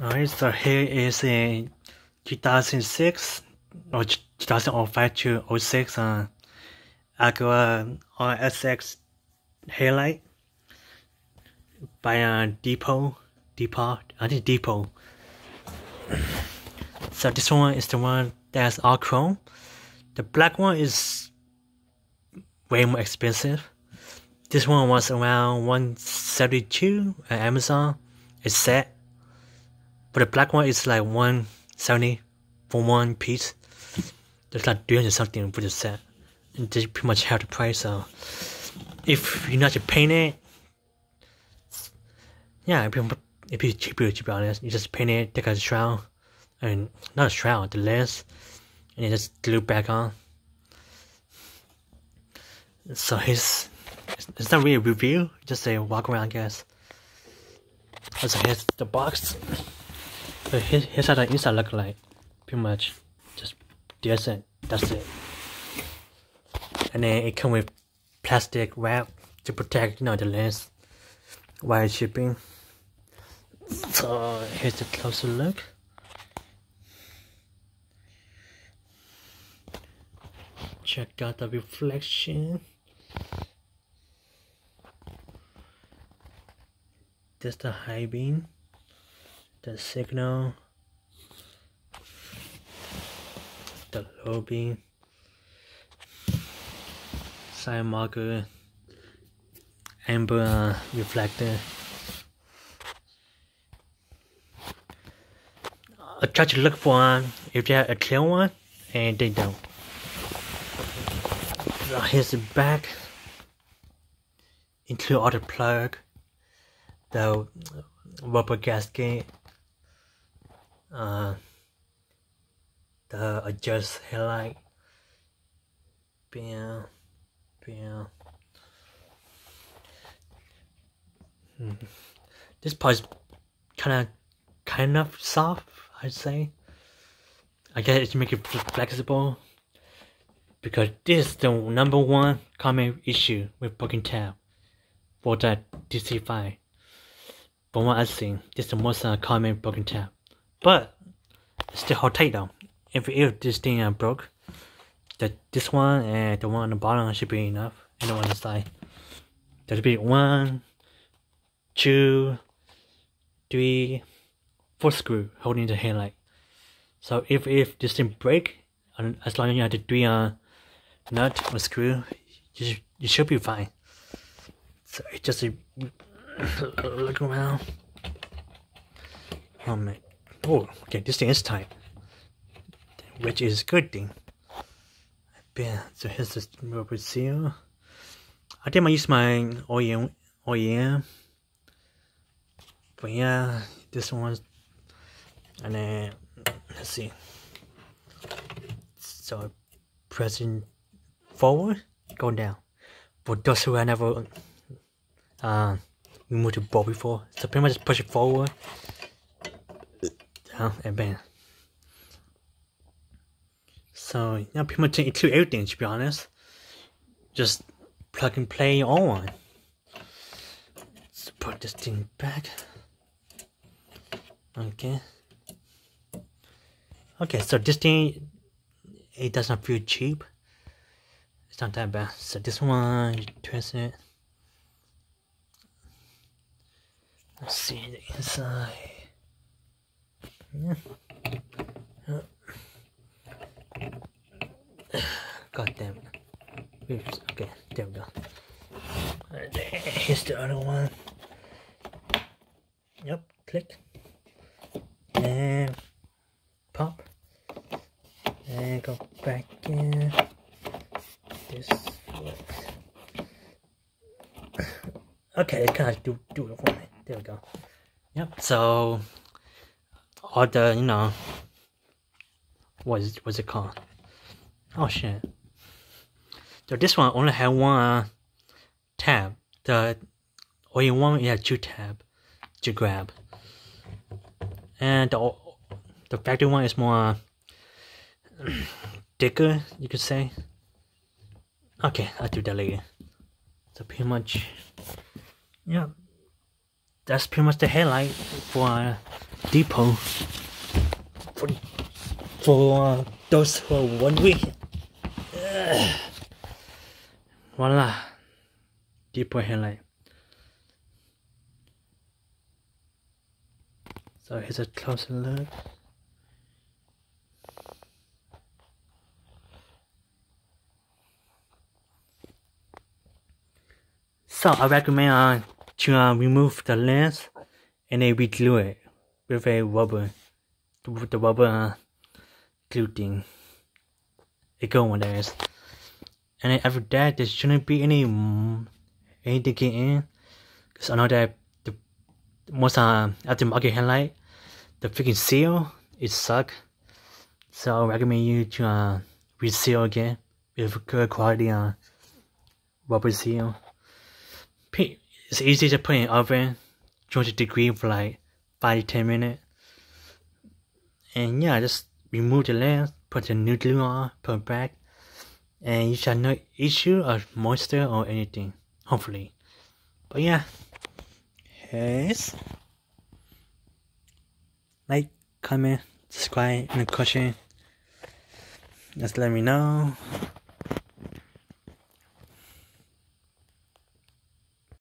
Alright, so here is a 2006 or 2005 to 06 Acura RSX headlight by Depo. I think Depo. So this one is the one that's all chrome. The black one is way more expensive. This one was around $172 at Amazon. It's set. But the black one is like $170 for one piece. There's like $300 something for the set. And they pretty much have the price. So if you know how to paint it, yeah, it'd be cheaper, to be honest. You just paint it, take out the shroud, and not a shroud, the lens, and then just glue back on. So it's not really a review, just a walk around, I guess. So here's the box. So here's how the inside look like. Pretty much just this and that's it. And then it comes with plastic wrap to protect, you know, the lens while it's shipping. So here's a closer look. Check out the reflection. That's the high beam, the signal, the low beam, side marker, amber reflector. I try to look for one if they have a clear one, and they don't. So here's the back, include all the plug, the rubber gasket, the adjust headlight, This part is kind of soft, I'd say. I guess it's to make it flexible, because this is the #1 common issue with broken tab for the DC5. From what I've seen, this is the most common broken tab. But still hold tight though. If this thing broke, this one and the one on the bottom should be enough. And the one on the side. There should be 1, 2, 3, 4 screws holding the headlight. So if this thing break, as long as you have the 3 nut or screw, you should be fine. So it's just a look around. Oh man. Oh, okay, this thing is tight, which is a good thing. Yeah, so here's this rubber seal. I think I use my OEM. But yeah, this one. And then let's see. So pressing forward, go down. For those who have never remove the ball before, so pretty much just push it forward, down, and bam. So yeah, pretty much include everything, to be honest. Just plug and play your own one. Let's put this thing back. Okay, so this thing, it does not feel cheap. It's not that bad. So this one, you twist it. Let's see the inside. God damn it. Oops. Okay, there we go. Here's the other one. Yep, click. And pop. And go back in. This works. Okay, it kind of do it for me. There we go. Yep. So, all the, you know, what's it called? Oh shit. So this one only had one tab. The OEM one, yeah, 2 tab to grab. And the factory one is more thicker, you could say. Okay, I'll do that later. So pretty much, yeah. that's pretty much the headlight for Depo for those for 1 week. Voila, Depo headlight. So here's a closer look. So I recommend to remove the lens and then re-glue it with a rubber, with the rubber glue thing, a good one that is. And then after that, there shouldn't be anything getting in, because I know that the most aftermarket headlight, the freaking seal, it suck. So I recommend you to reseal again with good quality rubber seal. It's easy to put in the oven, change the degree for like 5 to 10 minutes. And yeah, just remove the lens, put the new glue on, put it back, and you shall no issue of moisture or anything, hopefully. But yeah, yes, like, comment, subscribe in the question, just let me know.